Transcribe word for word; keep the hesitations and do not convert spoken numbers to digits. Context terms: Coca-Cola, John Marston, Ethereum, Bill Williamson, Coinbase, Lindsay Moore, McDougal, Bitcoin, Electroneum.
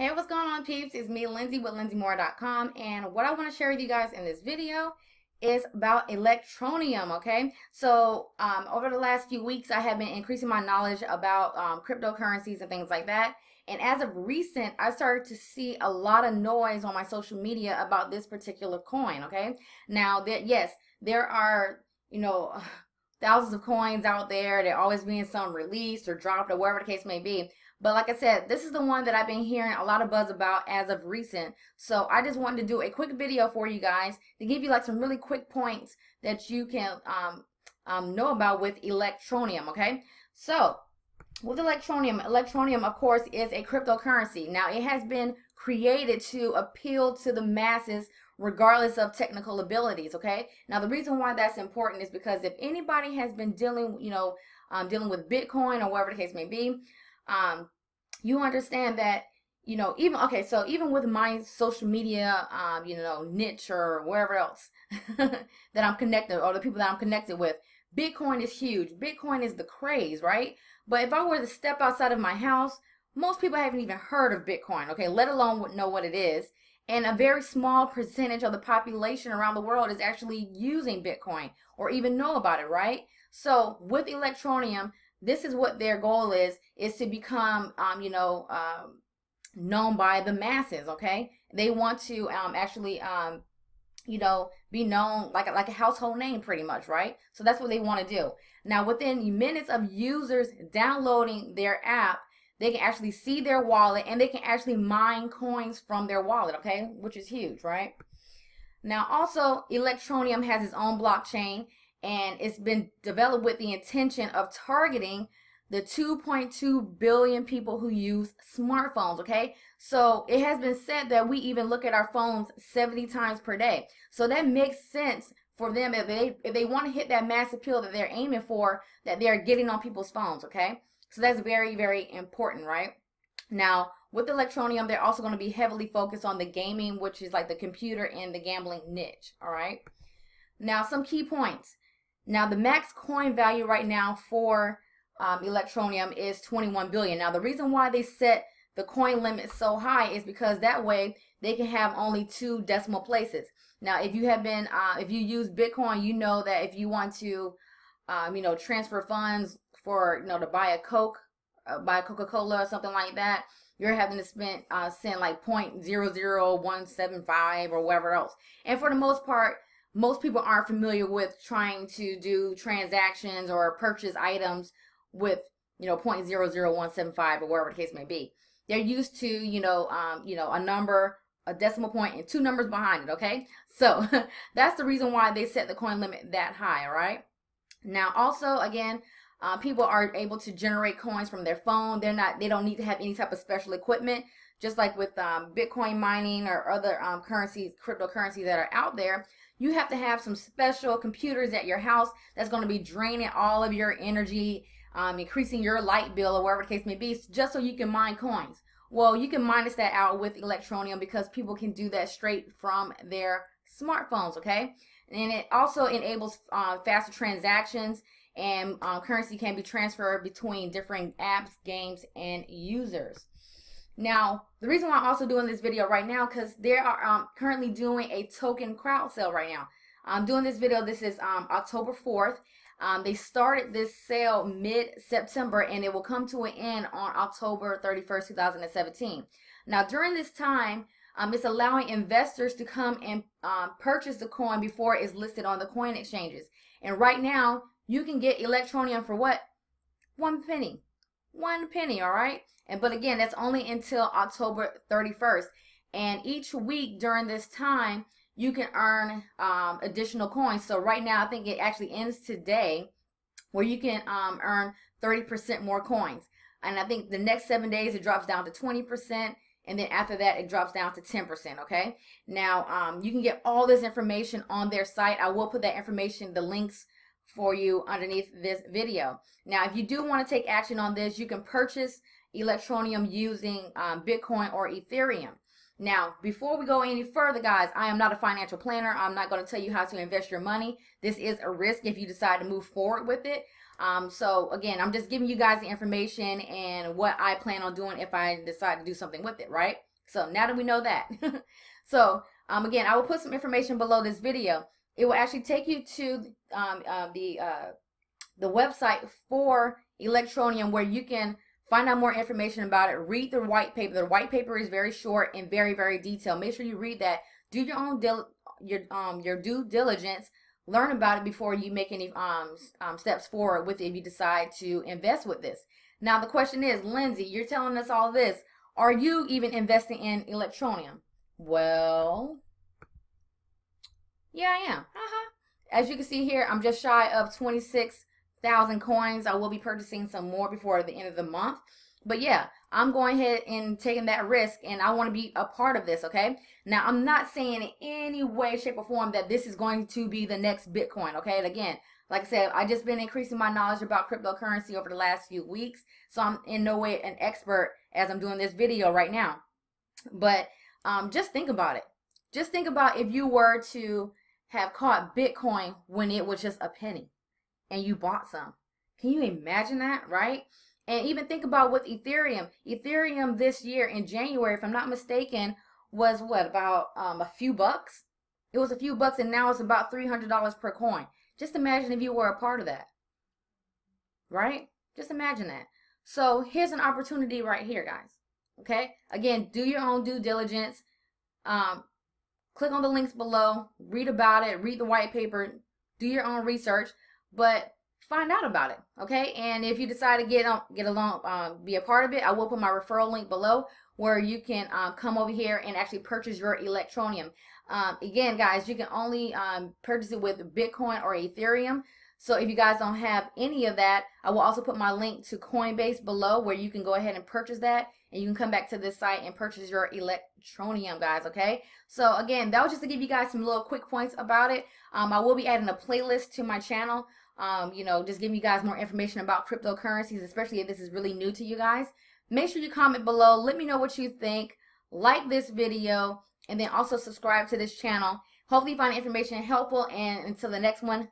Hey, what's going on, peeps? It's me, Lindsay, with lindsay moore dot com, and what I want to share with you guys in this video is about Electroneum, okay? So um, over the last few weeks, I have been increasing my knowledge about um, cryptocurrencies and things like that. And as of recent, I started to see a lot of noise on my social media about this particular coin, okay? Now, that yes, there are, you know, thousands of coins out there. They're always being some released or dropped or whatever the case may be. But like I said, this is the one that I've been hearing a lot of buzz about as of recent. So I just wanted to do a quick video for you guys to give you like some really quick points that you can um, um, know about with Electroneum, okay? So with Electroneum, Electroneum, of course, is a cryptocurrency. Now, it has been created to appeal to the masses regardless of technical abilities, okay? Now, the reason why that's important is because if anybody has been dealing, you know, um, dealing with Bitcoin or whatever the case may be, Um, you understand that, you know, even, okay, so even with my social media, um, you know, niche or wherever else that I'm connected, or the people that I'm connected with, Bitcoin is huge. Bitcoin is the craze, right? But if I were to step outside of my house, most people haven't even heard of Bitcoin, okay, let alone know what it is. And a very small percentage of the population around the world is actually using Bitcoin or even know about it, right? So with Electroneum, this is what their goal is, is to become, um, you know, um, known by the masses, okay? They want to um, actually, um, you know, be known like, like a household name pretty much, right? So that's what they want to do. Now, within minutes of users downloading their app, they can actually see their wallet and they can actually mine coins from their wallet, okay? Which is huge, right? Now, also, Electroneum has its own blockchain, and it's been developed with the intention of targeting the two point two billion people who use smartphones, okay? So it has been said that we even look at our phones seventy times per day. So that makes sense for them if they, if they want to hit that mass appeal that they're aiming for, that they're getting on people's phones, okay? So that's very, very important, right? Now, with Electroneum, they're also going to be heavily focused on the gaming, which is like the computer and the gambling niche, all right? Now, some key points. Now, the max coin value right now for um, Electroneum is twenty-one billion dollars. Now, the reason why they set the coin limit so high is because that way they can have only two decimal places. Now, if you have been, uh, if you use Bitcoin, you know that if you want to, um, you know, transfer funds for, you know, to buy a Coke, uh, buy a Coca-Cola or something like that, you're having to spend, uh, send like zero point zero zero one seven five or whatever else. And for the most part, most people aren't familiar with trying to do transactions or purchase items with, you know, zero point zero zero one seven five or whatever the case may be. They're used to, you know, um, you know, a number, a decimal point, and two numbers behind it, okay? So that's the reason why they set the coin limit that high, all right? Now, also, again, uh, people are able to generate coins from their phone. They're not, they don't need to have any type of special equipment. Just like with um, Bitcoin mining or other um, currencies, cryptocurrencies that are out there, you have to have some special computers at your house that's going to be draining all of your energy, um, increasing your light bill or whatever the case may be, just so you can mine coins. Well, you can minus that out with Electroneum because people can do that straight from their smartphones, okay? And it also enables uh, faster transactions, and um, currency can be transferred between different apps, games, and users. Now, the reason why I'm also doing this video right now, because they are um, currently doing a token crowd sale right now. I'm doing this video, this is um, October fourth. Um, they started this sale mid-September, and it will come to an end on October thirty-first, two thousand seventeen. Now, during this time, um, it's allowing investors to come and um, purchase the coin before it's listed on the coin exchanges. And right now, you can get Electroneum for what? One penny. One penny, all right? And but again, that's only until October thirty-first. And each week during this time, you can earn um, additional coins. So right now, I think it actually ends today, where you can um, earn thirty percent more coins. And I think the next seven days, it drops down to twenty percent. And then after that, it drops down to ten percent, okay? Now, um, you can get all this information on their site. I will put that information, the links, for you underneath this video. Now, if you do want to take action on this, you can purchase Electroneum using um, Bitcoin or Ethereum. Now, before we go any further, guys, I am not a financial planner. I'm not going to tell you how to invest your money. This is a risk if you decide to move forward with it. Um, so again, I'm just giving you guys the information and what I plan on doing if I decide to do something with it, right? So now that we know that, so um, again, I will put some information below this video. It will actually take you to um, uh, the uh, the website for Electroneum, where you can find out more information about it. Read the white paper. The white paper is very short and very, very detailed. Make sure you read that. Do your own dil your um your due diligence. Learn about it before you make any um, um steps forward with it if you decide to invest with this. Now the question is, Lindsay, you're telling us all this. Are you even investing in Electroneum? Well, yeah, I am. Uh-huh. As you can see here, I'm just shy of twenty-six thousand coins. I will be purchasing some more before the end of the month. But yeah, I'm going ahead and taking that risk, and I want to be a part of this, okay? Now, I'm not saying in any way, shape, or form that this is going to be the next Bitcoin, okay? And again, like I said, I've just been increasing my knowledge about cryptocurrency over the last few weeks, so I'm in no way an expert as I'm doing this video right now. But um, just think about it. Just think about if you were to have caught Bitcoin when it was just a penny and you bought some. Can you imagine that, right? And even think about with Ethereum. Ethereum this year in January, if I'm not mistaken, was what, about um, a few bucks? It was a few bucks, and now it's about three hundred dollars per coin. Just imagine if you were a part of that, right? Just imagine that. So here's an opportunity right here, guys, okay? Again, do your own due diligence. Um, click on the links below. Read about it. Read the white paper. Do your own research. But find out about it, okay? And if you decide to get on, get along, um, be a part of it, I will put my referral link below where you can um, come over here and actually purchase your Electroneum. Um, again, guys, you can only um, purchase it with Bitcoin or Ethereum. So if you guys don't have any of that, I will also put my link to Coinbase below where you can go ahead and purchase that, and you can come back to this site and purchase your Electroneum, guys, okay? So again, that was just to give you guys some little quick points about it. Um, I will be adding a playlist to my channel. Um, you know, just giving you guys more information about cryptocurrencies, especially if this is really new to you guys. Make sure you comment below. Let me know what you think. Like this video, and then also subscribe to this channel. Hopefully you find information helpful, and until the next one,